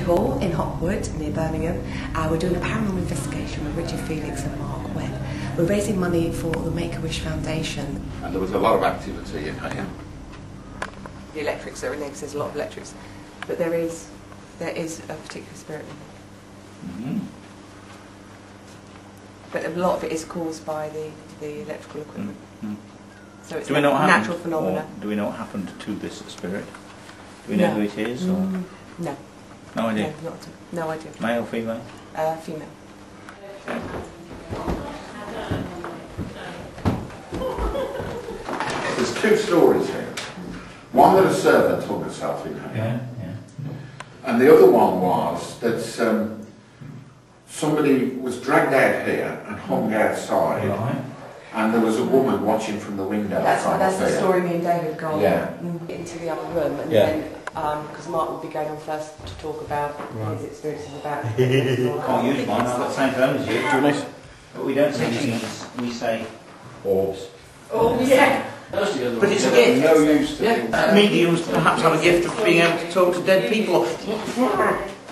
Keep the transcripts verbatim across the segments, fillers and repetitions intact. Bordesley Hall in Hopwood, near Birmingham. Uh, we're doing a paranormal investigation with Richard Felix and Mark Webb. We're raising money for the Make-A-Wish Foundation. And there was a lot of activity in here. The electrics, there there's a lot of electrics, but there is, there is a particular spirit in there. Mm-hmm. But a lot of it is caused by the, the electrical equipment. Mm-hmm. So it's do we know what natural phenomena. Do we know what happened to this spirit? Do we know no. who it is? Or? Mm, no. No idea? No, not no idea. Male, female? Uh, female. Okay. There's two stories here. One that a servant hung herself in her. Yeah, yeah. And the other one was that um, somebody was dragged out here and hung outside. Right. And there was a woman watching from the window. That's, that's the story me and David got yeah. into the other room, and yeah. then because um, Mark would be going on first to talk about right. his experiences about. Can't use mine. I've got the same phone as you. Do but we don't say things. We say orbs. Orbs, yeah. But it's a gift. No use to yeah. uh, mediums perhaps have a gift of being able to talk to dead people.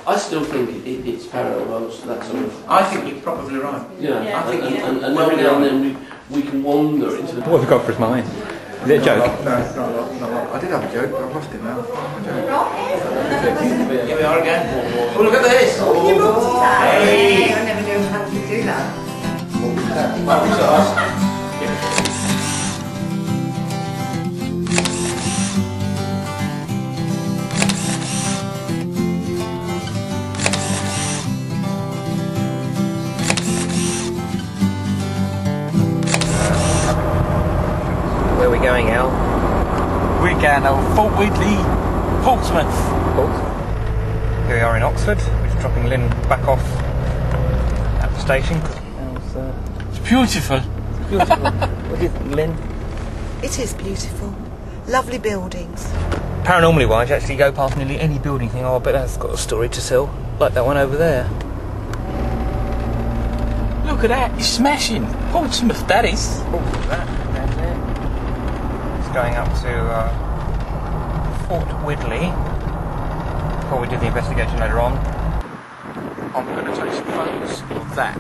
I still think it, it, it's parallel, that sort of... I think you're probably right. Yeah, yeah. I think and, and, and every now and then we, we can wander into the... What have you got for his mind? Is it a joke? No, it's not a lot, not a lot. I did have a joke, but I've lost it now. Here we are again. Oh, look at this! Oh, hey! I never knew how to do that. What was that? That was us. Going out? We're going to Fort Widley, Portsmouth. Portsmouth. Here we are in Oxford. We're just dropping Lynn back off at the station. Was, uh... It's beautiful. It's beautiful. What do you think, Lynn? It is beautiful. Lovely buildings. Paranormally wise, you actually go past nearly any building thing. Oh, but that's got a story to tell. Like that one over there. Look at that. It's smashing. Portsmouth, that is. Oh, look at that. Going up to uh, Fort Widley before we do the investigation later on. I'm going to take photos of that,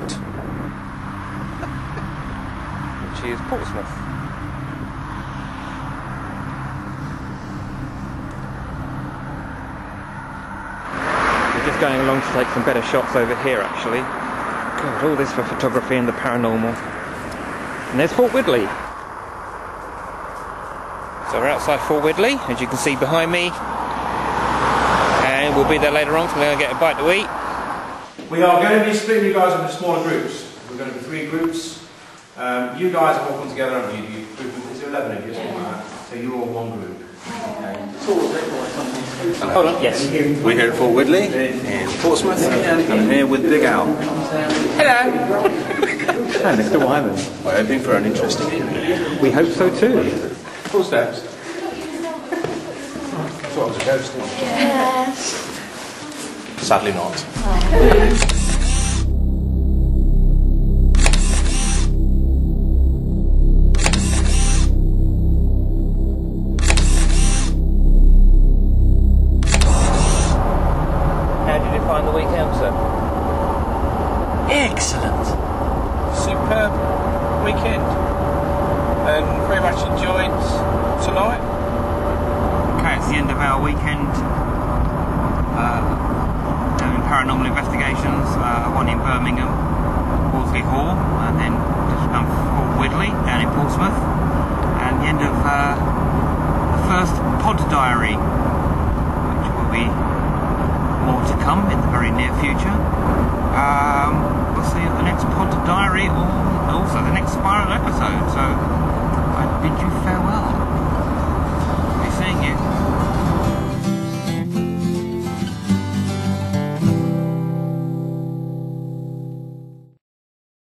which is Portsmouth. We're just going along to take some better shots over here actually. God, all this for photography and the paranormal. And there's Fort Widley. So we're outside Fort Widley, as you can see behind me, and we'll be there later on, so we're going to get a bite to eat. We are going to be splitting you guys up into smaller groups. We're going to be three groups. Um, you guys have all come together, haven't you? You group of, is there eleven of you? Yeah. So you're all one group. Okay. It's all a bit like something. Hello. Hold on. Yes. We're here at Fort Widley in Portsmouth, and I'm here with Big Al. Hello. Hello, Mister Whyman. We're hoping for an interesting evening. We hope so too. Full steps. I thought I was a ghost. Yes. Sadly not. How did you find the weekend, sir? Excellent. Superb weekend. And very much enjoyed tonight. Okay, it's the end of our weekend uh, doing paranormal investigations. Uh, one in Birmingham, Bordesley Hall, and then just come Fort Widley down in Portsmouth. And the end of uh, the first pod diary, which will be more to come in the very near future. Um, we'll see you at the next pod diary, or also the next spiral episode. So.